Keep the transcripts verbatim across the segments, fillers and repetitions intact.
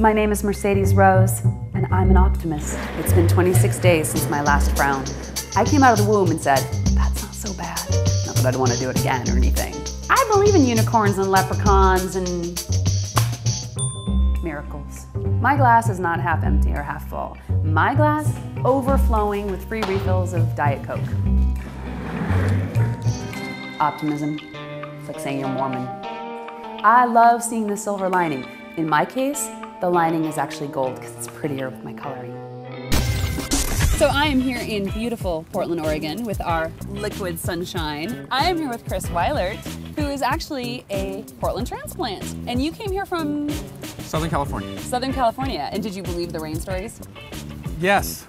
My name is Mercedes Rose, and I'm an optimist. It's been twenty-six days since my last frown. I came out of the womb and said, that's not so bad. Not that I'd want to do it again or anything. I believe in unicorns and leprechauns and miracles. My glass is not half empty or half full. My glass overflowing with free refills of Diet Coke. Optimism. It's like saying you're Mormon. I love seeing the silver lining. In my case, the lining is actually gold because it's prettier with my coloring. So I am here in beautiful Portland, Oregon with our liquid sunshine. I am here with Chris Weilert, who is actually a Portland transplant. And you came here from? Southern California. Southern California. And did you believe the rain stories? Yes,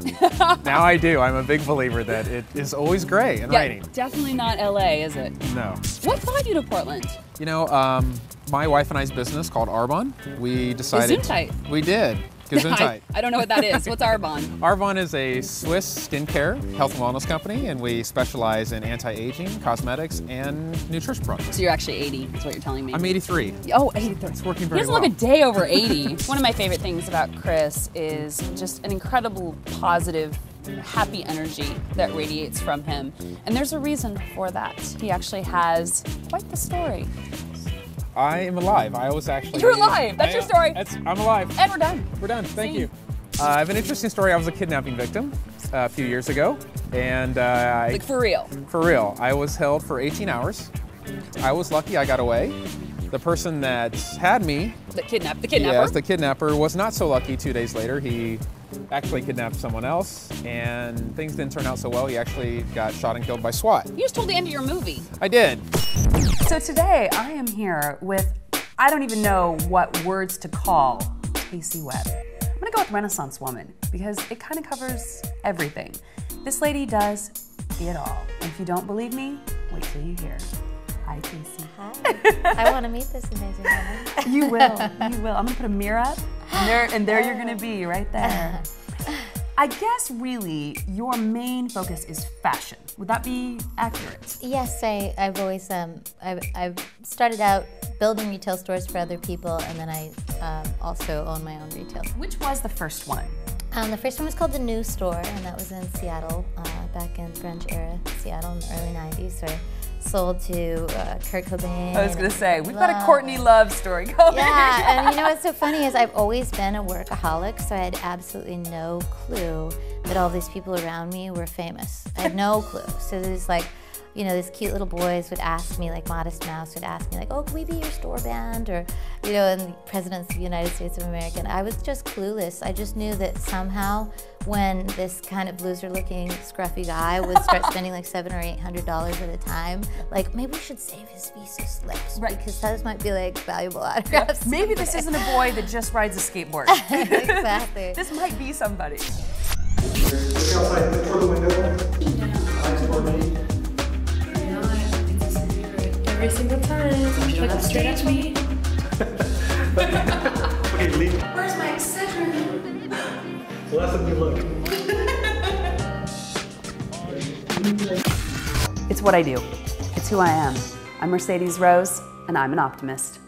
now I do. I'm a big believer that it is always gray and yeah, raining. Definitely not L A, is it? No. What brought you to Portland? You know, um, my wife and I's business called Arbonne. We decided. Gesundheit. We did. Gesundheit. I, I don't know what that is. What's Arbonne? Arbonne is a Swiss skincare, health and wellness company, and we specialize in anti-aging, cosmetics, and nutrition products. So you're actually eighty, is what you're telling me. I'm eighty-three. Oh, eighty-three. It's working very well. He doesn't look a day over eighty. One of my favorite things about Chris is just an incredible, positive, happy energy that radiates from him. And there's a reason for that. He actually has quite the story. I am alive. I was actually. You're alive. That's I, your story. That's, I'm alive. And we're done. We're done. Thank See. you. Uh, I have an interesting story. I was a kidnapping victim a few years ago, and uh, I, like for real. For real. I was held for eighteen hours. I was lucky. I got away. The person that had me. The kidnap. The kidnapper. Yes, the kidnapper was not so lucky. Two days later, he actually kidnapped someone else, and things didn't turn out so well. He actually got shot and killed by SWAT. You just told the end of your movie. I did. So today, I am here with, I don't even know what words to call Casey Webb. I'm gonna go with Renaissance Woman, because it kind of covers everything. This lady does it all. And if you don't believe me, wait till you hear. Hi, Casey. Hi. I wanna meet this amazing woman. You will, you will. I'm gonna put a mirror up, and there, and there you're gonna be, right there. I guess, really, your main focus is fashion. Would that be accurate? Yes, I, I've always, um, I've, I've started out building retail stores for other people, and then I um, also own my own retail. Which was the first one? Um, the first one was called The New Store, and that was in Seattle, uh, back in grunge era Seattle in the early nineties. So I sold to uh, Kurt Cobain. I was gonna say, we've Love. got a Courtney Love story going. Yeah, and you know what's so funny is I've always been a workaholic, so I had absolutely no clue that all these people around me were famous. I had no clue. So there's like, you know, these cute little boys would ask me, like Modest Mouse would ask me, like, oh, can we be your store band? Or, you know, and Presidents of the United States of America. And I was just clueless. I just knew that somehow when this kind of loser-looking, scruffy guy would start spending like seven or eight hundred dollars at a time, like, maybe we should save his Visa slips, right, because those might be like valuable autographs. Yeah. Maybe this isn't a boy that just rides a skateboard. Exactly. This might be somebody. Every single time, she looks straight at me. Okay, leave. Where's my accessory? Well, that's a good look. It's what I do. It's who I am. I'm Mercedes Rose, and I'm an optimist.